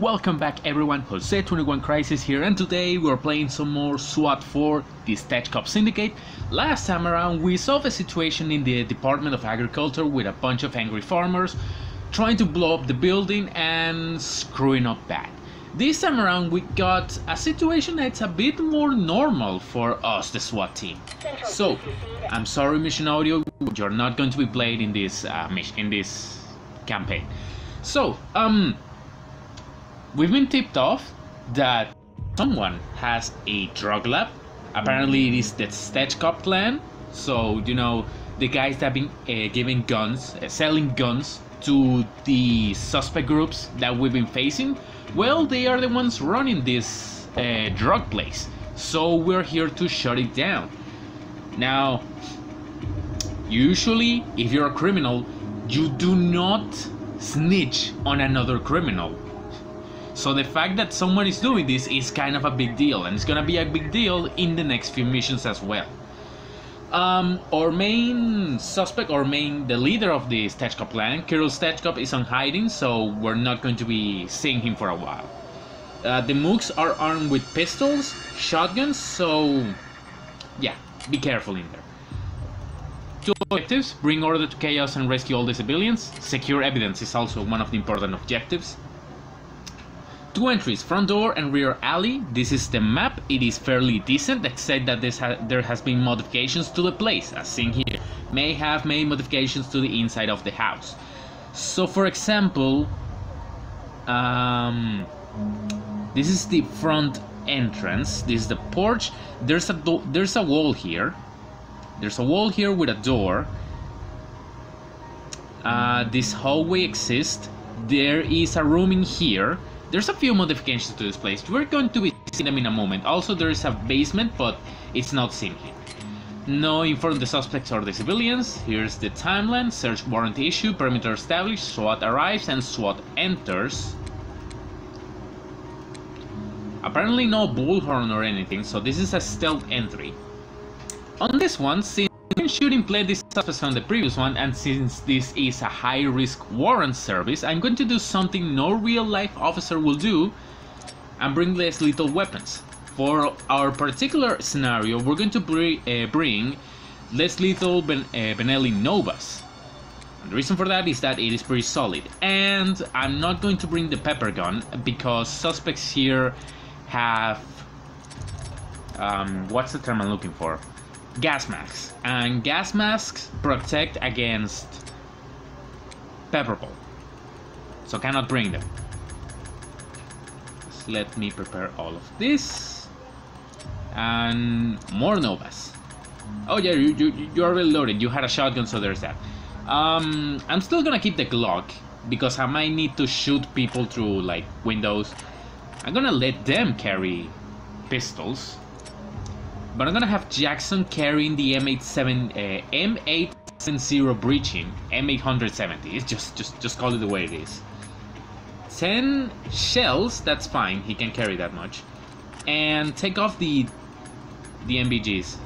Welcome back everyone, Jose21crisis here, and today we're playing some more SWAT 4, the Stetchkov Syndicate. Last time around we saw the situation in the Department of Agriculture with a bunch of angry farmers trying to blow up the building and screwing up bad. This time around we got a situation that's a bit more normal for us, the SWAT team. So, I'm sorry Mission Audio, you're not going to be played in this campaign. So, we've been tipped off that someone has a drug lab. Apparently it is the Stetchkov clan, so you know, the guys that have been giving guns, selling guns to the suspect groups that we've been facing. Well, they are the ones running this drug place, so we're here to shut it down. Now, usually if you're a criminal, you do not snitch on another criminal. So the fact that someone is doing this is kind of a big deal, and it's gonna be a big deal in the next few missions as well. Our main suspect, the leader of the Stetchkov clan, Kirill Stetchkov, is on hiding, so we're not going to be seeing him for a while. The mooks are armed with pistols, shotguns, so yeah, be careful in there. Two objectives: bring order to chaos and rescue all the civilians. Secure evidence is also one of the important objectives. Two entries, front door and rear alley. This is the map. It is fairly decent, except that there has been modifications to the place, as seen here. May have made modifications to the inside of the house. So for example, this is the front entrance, this is the porch. There's a wall here. There's a wall here with a door. This hallway exists. There is a room in here. There's a few modifications to this place. We're going to be seeing them in a moment. Also, there is a basement, but it's not seen here. No inform the suspects or the civilians. Here's the timeline. Search warrant issue. Perimeter established. SWAT arrives and SWAT enters. Apparently no bullhorn or anything, so this is a stealth entry. On this one, since we've been shooting play this suspect on the previous one, and since this is a high-risk warrant service, I'm going to do something no real-life officer will do and bring less lethal weapons. For our particular scenario, we're going to bring less lethal Benelli Novas. And the reason for that is that it is pretty solid. And I'm not going to bring the pepper gun because suspects here have... what's the term I'm looking for? Gas masks, and gas masks protect against pepper ball, so cannot bring them. Just let me prepare all of this and more Novas. Oh yeah, you are already loaded. You had a shotgun, so there's that. I'm still gonna keep the Glock because I might need to shoot people through like windows. I'm gonna let them carry pistols. But I'm gonna have Jackson carrying the M870 breaching, M870. It's just call it the way it is. 10 shells, that's fine. He can carry that much, and take off the MBGs.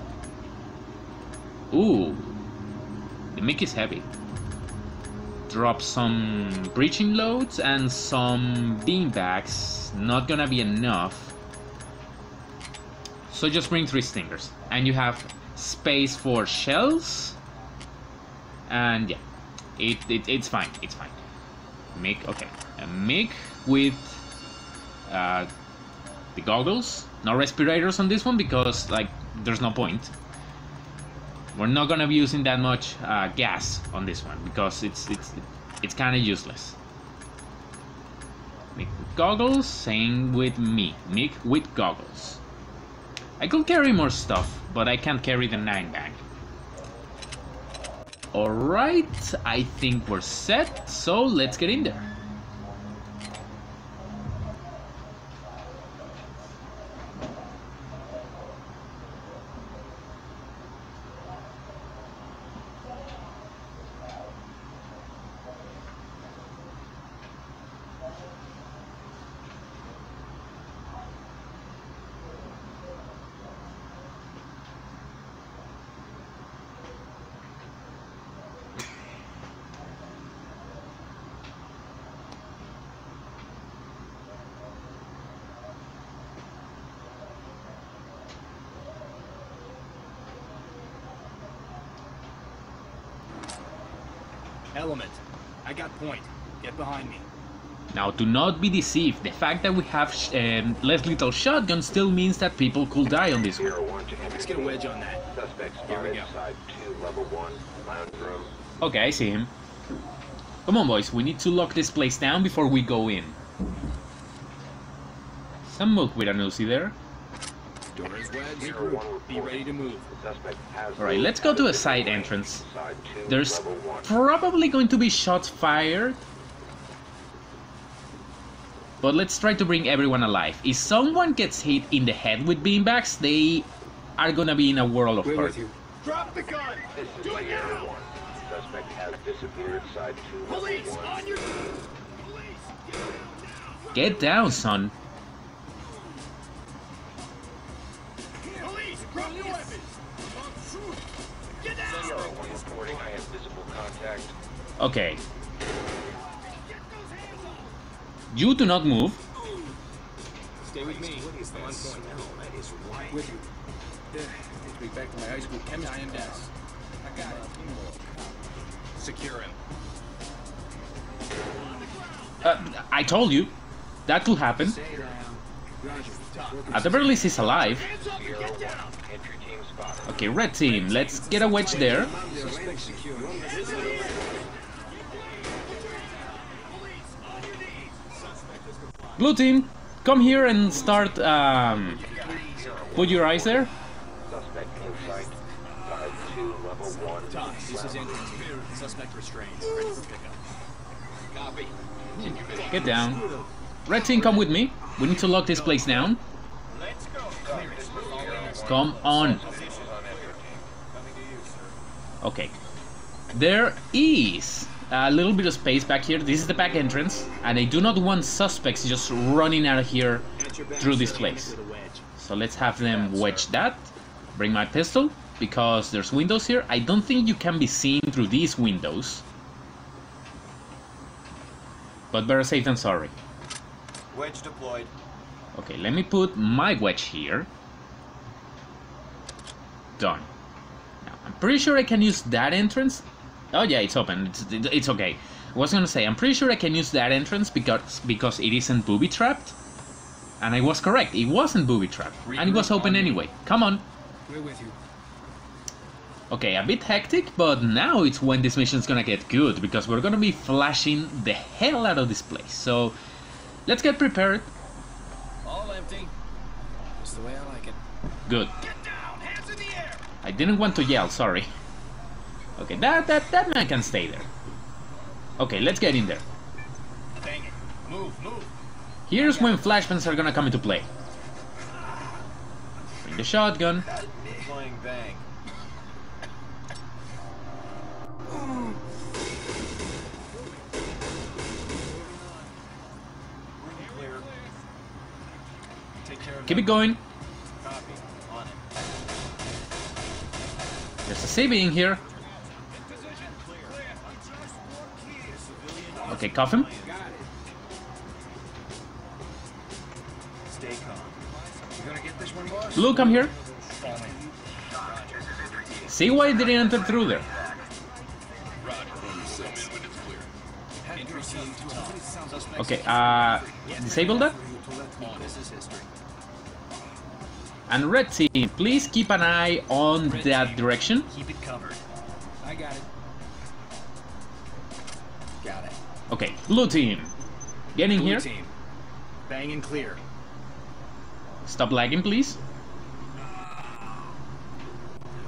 Ooh, the mic is heavy. Drop some breaching loads and some beanbags. Not gonna be enough. So just bring 3 stingers, and you have space for shells, and yeah, it's fine, it's fine. Make, okay, a MIG with the goggles, no respirators on this one because like there's no point. We're not gonna be using that much gas on this one because it's kind of useless. MIG with goggles, same with me, MIG with goggles. I could carry more stuff, but I can't carry the 9 bag. Alright, I think we're set, so let's get in there. Element. I got point. Get behind me. Now, do not be deceived. The fact that we have less lethal shotgun still means that people could die on this one. Let's get a wedge on that. Here we go. Okay, I see him. Come on, boys. We need to lock this place down before we go in. Some milk with an Uzi there. Door is wedged. Be ready to move. Alright, let's go to a side entrance. There's probably going to be shots fired. But let's try to bring everyone alive. If someone gets hit in the head with beanbags, they are gonna be in a world of hurt. Drop the gun! Do it now! Suspect has disappeared. Side 2. Police on your Police! Get down, son. Police, drop your weapons! Get down! Reporting I have visible contact. Okay. You do not move. Stay with me. What is this? That is right with you. Take me back to my high school chemistry class. I got it. Secure him. I told you. That could happen. At the very least, he's alive. Okay, red team. Let's get a wedge there. Blue team, come here and start, put your eyes there. Suspect inside, 5-2, level 1. This is entrance 2. Suspect restrained. Ready for pickup. Copy. Get down. Red team, come with me. We need to lock this place down. Let's go. Come on. Okay. There is a little bit of space back here. This is the back entrance, and I do not want suspects just running out of here through this place. So let's have them wedge that. Bring my pistol, because there's windows here. I don't think you can be seen through these windows. But better safe than sorry. Wedge deployed. Okay, let me put my wedge here. Done. Now, I'm pretty sure I can use that entrance. Oh yeah, it's open. It's okay. I was gonna say, I'm pretty sure I can use that entrance because it isn't booby trapped, and I was correct. It wasn't booby trapped, and it was open anyway. Come on. We're with you. Okay, a bit hectic, but now it's when this mission's gonna get good because we're gonna be flashing the hell out of this place. So let's get prepared. All empty. That's the way I like it. Good. Get down, hands in the air. I didn't want to yell. Sorry. Okay, that man can stay there. Okay, let's get in there. Dang it. Move, move. Here's when flashbangs are gonna come into play. Bring the shotgun. Flying bang. Keep it going. There's a CB in here. Okay, cuff him. Blue, come here. See why he didn't enter through there. Okay, disable that. And red team, please keep an eye on that direction. Keep it covered. I got it. Got it. Okay, blue team, get in here. Team. Bang and clear. Stop lagging, please.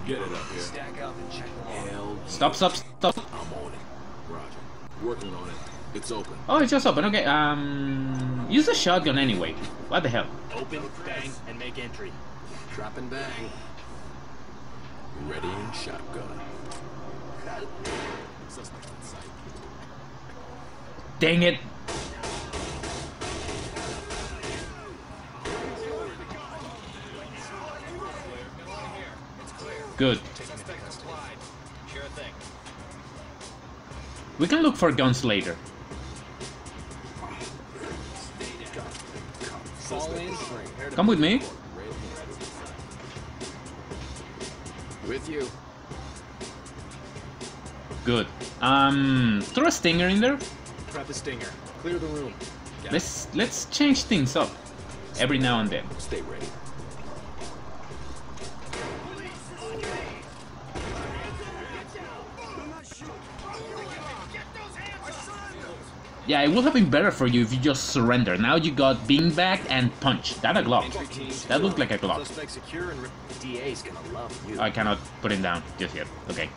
Get it up here. Stack up and check the wall. Stop. I'm on it. Roger. Working on it. It's open. Oh, it's just open. Okay. Use the shotgun anyway. What the hell? Open, bang, and make entry. Drop and bang. Ready and shotgun. Suspect in sight. Dang it! Good. We can look for guns later. Come with me. With you. Good. Throw a stinger in there. Drop a stinger. Clear the room. Got let's change things up every now and then. Stay ready. Yeah, it would have been better for you if you just surrender. Now you got beanbagged and punched. That a Glock. That looked like a Glock. I cannot put him down just yet. Okay.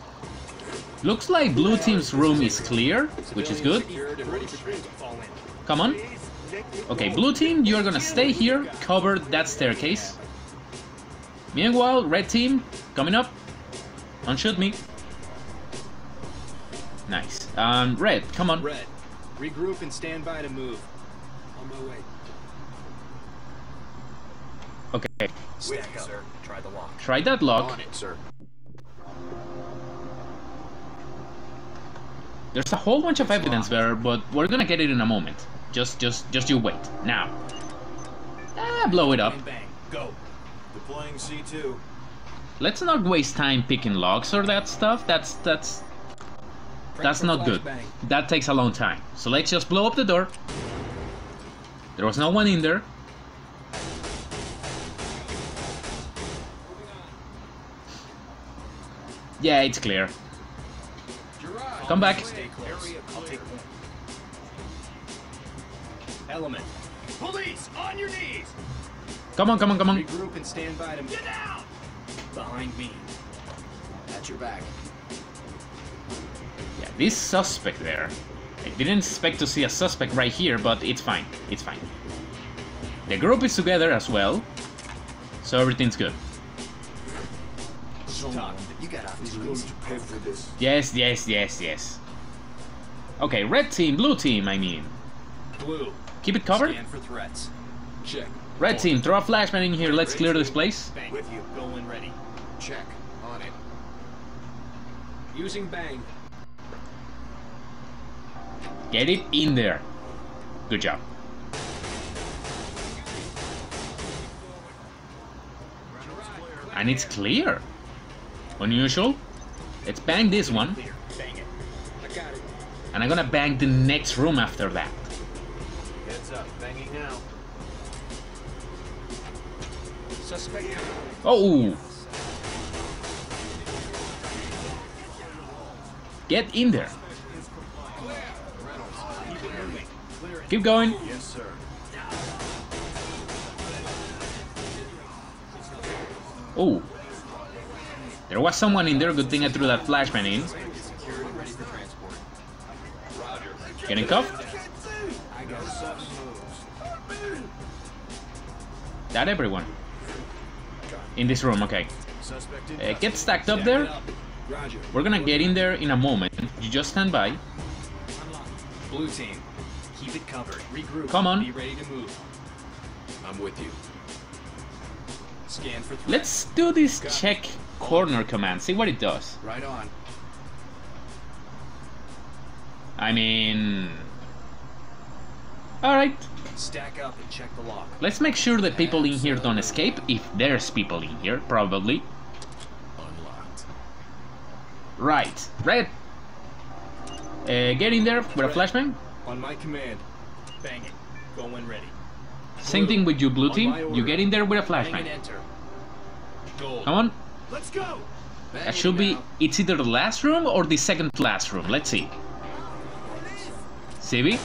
Looks like blue team's room is clear, which is good. Come on. Okay, blue team, you're gonna stay here, cover that staircase. Meanwhile, red team, coming up. Don't shoot me. Nice. Red, come on. Red. Regroup and stand by to move. On my way. Okay. Stack up. Sir. Try the lock. Try that lock. On it, sir. There's a whole bunch of evidence there, but we're gonna get it in a moment. Just you wait. Now. Blow it up. Bang, bang. Go. Deploying C2. Let's not waste time picking locks or that stuff. That's not good. That takes a long time. So let's just blow up the door. There was no one in there. Yeah, it's clear. Come back. Element. Police on your knees. Come on, come on, come on. Regroup and stand by to get out. Behind me. At your back. Yeah, this suspect there. I didn't expect to see a suspect right here, but it's fine. It's fine. The group is together as well, so everything's good. Yes, yes, yes, yes. Okay, red team, blue team, I mean. Blue. Keep it covered. Stand for threats. Check. Red team, throw a flashbang in here. Let's clear this place. With you, going ready. Check. On it. Using bang. Get it in there. Good job. And it's clear. Unusual. Let's bang this one. And I'm gonna bang the next room after that. Oh! Get in there. Keep going. Yes, sir. Oh. There was someone in there. Good thing I threw that flashbang in. Getting cuffed? That everyone. In this room, okay. Get stacked up there. We're gonna get in there in a moment. You just stand by. Blue team. Keep it covered. Regroup. Come on. Be ready to move. I'm with you. Scan for threat. Let's do this check corner command. See what it does. Right on. I mean, all right. Stack up and check the lock. Let's make sure that people in here don't escape. If there's people in here, probably. Unlocked. Right. Red. Get in there with a flashbang. On my command, bang it. Go when ready. Same thing with you, blue team. You get in there with a flashbang. Come on. Let's go. That should be. It's either the last room or the second last room. Let's see. CB.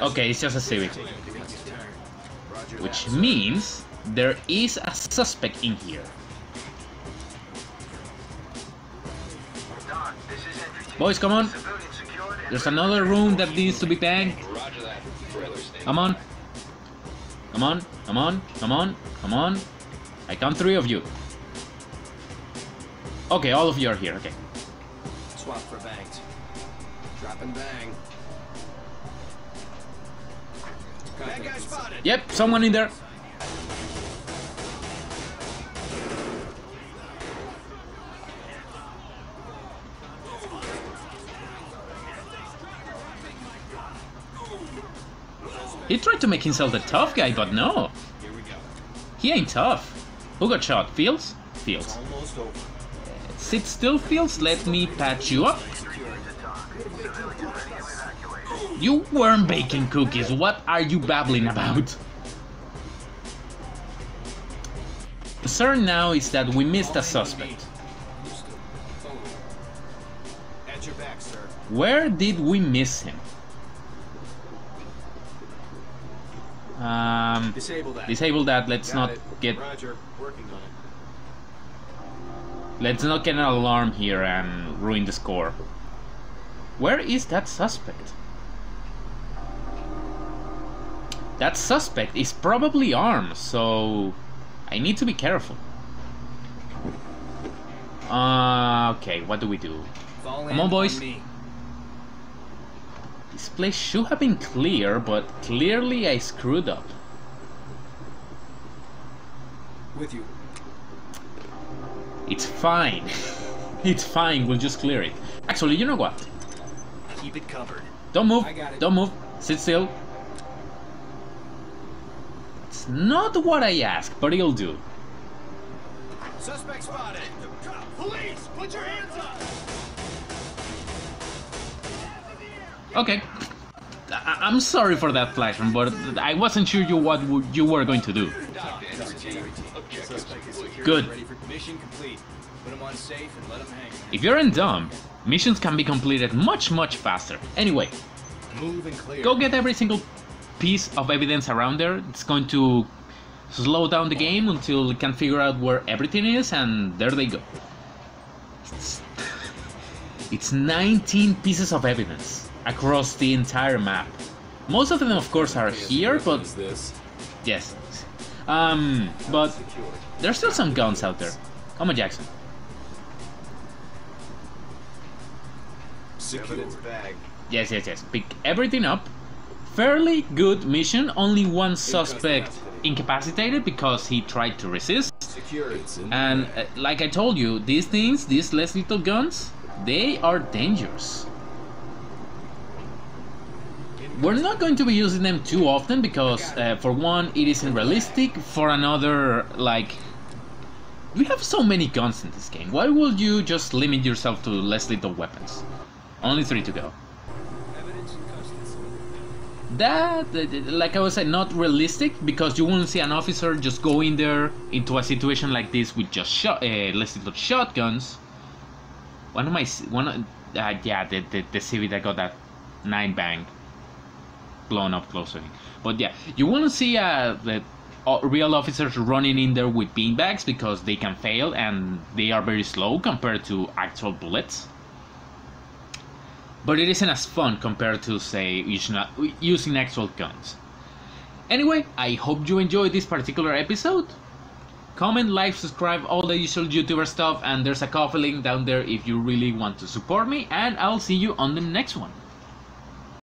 Okay, it's just a CB. Which means there is a suspect in here. Boys, come on. There's another room that needs to be banged. Come on. Come on. Come on. Come on. Come on. I count three of you. Okay, all of you are here. Okay. Swap for banged. Drop and bang. That guy spotted. Yep, someone in there. He tried to make himself the tough guy, but no. He ain't tough. Who got shot? Fields? Fields. Almost over. Sit still, Fields. Let me patch you up. You weren't baking cookies. What are you babbling about? Concern now is that we missed a suspect. Where did we miss him? Disable that. Let's not get... Roger. Working on it. Let's not get an alarm here and ruin the score. Where is that suspect? That suspect is probably armed, so I need to be careful. Okay, what do we do? Come on, boys. This place should have been clear, but clearly I screwed up. With you. It's fine. It's fine, we'll just clear it. Actually, you know what? Keep it covered. Don't move. Don't move. Sit still. It's not what I asked, but it'll do. Suspect spotted. Police, put your hands up. Okay, I'm sorry for that flash, but I wasn't sure what you were going to do. Good. If you're in dumb, missions can be completed much faster. Anyway, go get every single piece of evidence around there. It's going to slow down the game until it can figure out where everything is, and there they go. It's 19 pieces of evidence across the entire map. Most of them, of course, are here, but yes, but there's still some guns out there. Come on, Jackson. Yes. Pick everything up. Fairly good mission. Only one suspect incapacitated because he tried to resist. And like I told you, these things, these less little guns, they are dangerous. We're not going to be using them too often because, for one, it isn't realistic. For another, like, we have so many guns in this game. Why would you just limit yourself to less lethal weapons? Only 3 to go. That, like I was saying, not realistic because you wouldn't see an officer just go in there into a situation like this with just less lethal shotguns. The Civic that got that 9 bang. Blown up closer, but yeah, you won't see the real officers running in there with beanbags because they can fail and they are very slow compared to actual bullets. But it isn't as fun compared to, say, using actual guns. Anyway, I hope you enjoyed this particular episode. Comment, like, subscribe, all the usual YouTuber stuff, and there's a coffee link down there if you really want to support me. And I'll see you on the next one.